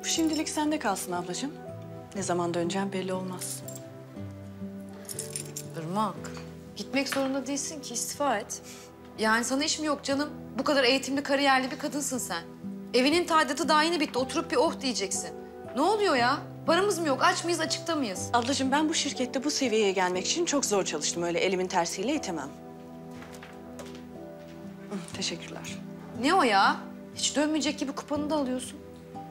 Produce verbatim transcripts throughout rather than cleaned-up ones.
Bu şimdilik sende kalsın ablacığım. Ne zaman döneceğim belli olmaz. Irmak, gitmek zorunda değilsin ki, istifa et. Yani sana iş mi yok canım? Bu kadar eğitimli, kariyerli bir kadınsın sen. Evinin tadilatı daha yeni bitti, oturup bir oh diyeceksin. Ne oluyor ya? Paramız mı yok, aç mıyız, açıkta mıyız? Ablacığım ben bu şirkette bu seviyeye gelmek için çok zor çalıştım. Öyle elimin tersiyle itemem. Teşekkürler. Ne o ya? Hiç dönmeyecek gibi kupanı da alıyorsun.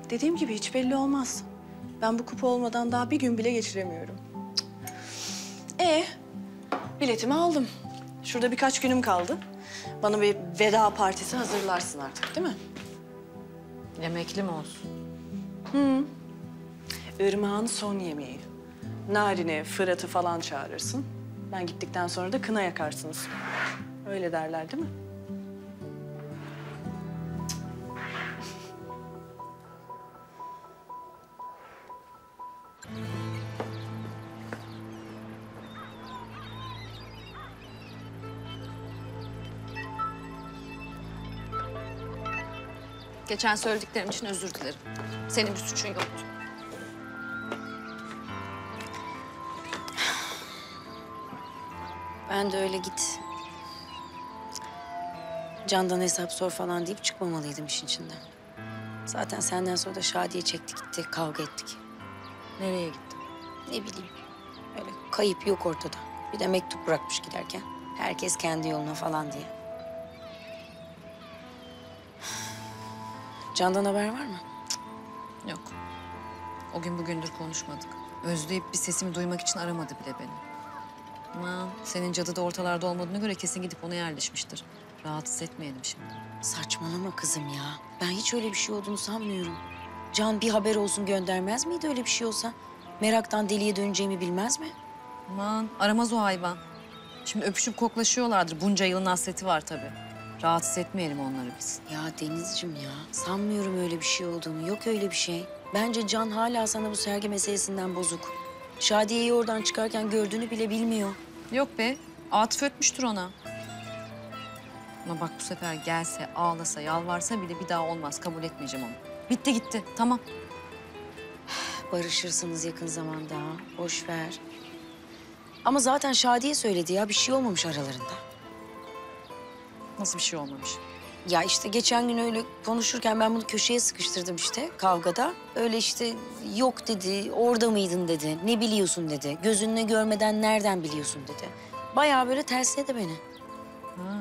Dediğim gibi hiç belli olmaz. Ben bu kupa olmadan daha bir gün bile geçiremiyorum. E, biletimi aldım. Şurada birkaç günüm kaldı. Bana bir veda partisi hazırlarsın artık, değil mi? Yemekli mi olsun? Hı. Irmak'ın son yemeği. Narin'i, Fırat'ı falan çağırırsın. Ben gittikten sonra da kına yakarsınız. Öyle derler, değil mi? Geçen söylediklerim için özür dilerim. Senin bir suçun yoktu. Ben de öyle git, Candan hesap sor falan deyip çıkmamalıydım işin içinden. Zaten senden sonra da Şadiye çekti gitti, kavga ettik. Nereye gitti? Ne bileyim, öyle kayıp yok ortada. Bir de mektup bırakmış giderken, herkes kendi yoluna falan diye. Candan haber var mı? Cık. Yok. O gün bugündür konuşmadık. Özleyip bir sesimi duymak için aramadı bile beni. Ama senin cadı da ortalarda olmadığına göre kesin gidip ona yerleşmiştir. Rahatsız etmeyelim şimdi. Saçmalama kızım ya. Ben hiç öyle bir şey olduğunu sanmıyorum. Can bir haber olsun göndermez miydi öyle bir şey olsa? Meraktan deliye döneceğimi bilmez mi? Aman aramaz o hayvan. Şimdi öpüşüp koklaşıyorlardır. Bunca yılın hasreti var tabii. Rahatsız etmeyelim onları biz. Ya Denizciğim ya, sanmıyorum öyle bir şey olduğunu. Yok öyle bir şey. Bence Can hala sana bu sergi meselesinden bozuk. Şadiye'yi oradan çıkarken gördüğünü bile bilmiyor. Yok be, Atıf ötmüştür ona. Ama bak bu sefer gelse, ağlasa, yalvarsa bile bir daha olmaz. Kabul etmeyeceğim onu. Bitti gitti, tamam. Barışırsınız yakın zamanda, boş ver. Ama zaten Şadiye söyledi ya, bir şey olmamış aralarında. Nasıl bir şey olmamış? Ya işte geçen gün öyle konuşurken ben bunu köşeye sıkıştırdım işte kavgada. Öyle işte yok dedi, orada mıydın dedi, ne biliyorsun dedi. Gözünle görmeden nereden biliyorsun dedi. Bayağı böyle tersledi beni. Ha.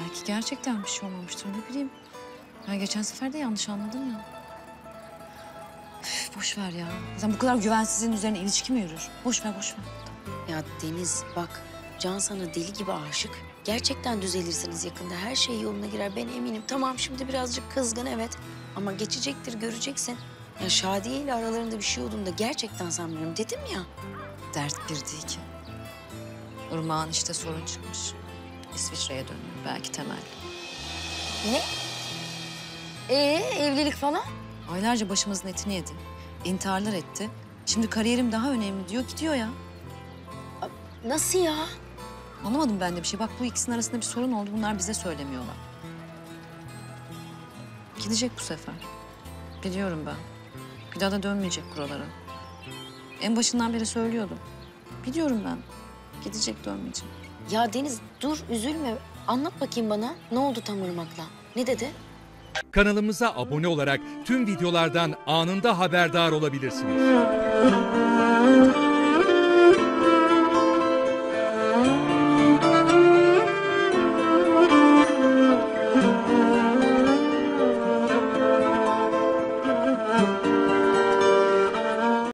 Belki gerçekten bir şey olmamıştır, ne bileyim. Ben geçen sefer de yanlış anladım ya. Üf, boş ver ya. Zaten bu kadar güvensizliğin üzerine ilişki mi yürür? Boş ver, boş ver. Ya Deniz bak. Can sana deli gibi aşık. Gerçekten düzelirsiniz yakında. Her şey yoluna girer. Ben eminim. Tamam şimdi birazcık kızgın evet. Ama geçecektir, göreceksin. Ya Şadiye ile aralarında bir şey olduğunu da gerçekten sanmıyorum. Dedim ya. Dert bir değil ki. Irmak'ın işte sorun çıkmış. İsviçre'ye dönüyor. Belki Temel. Ne? Ee, evlilik falan? Aylarca başımızın etini yedi. İntiharlar etti. Şimdi kariyerim daha önemli diyor. Gidiyor ya. Nasıl ya? Anlamadım ben de bir şey. Bak bu ikisinin arasında bir sorun oldu. Bunlar bize söylemiyorlar. Gidecek bu sefer. Biliyorum ben. Bir daha da dönmeyecek buralara. En başından beri söylüyordum. Biliyorum ben. Gidecek, dönmeyecek. Ya Deniz dur üzülme. Anlat bakayım bana. Ne oldu tam Irmak'la? Ne dedi? Kanalımıza abone olarak tüm videolardan anında haberdar olabilirsiniz.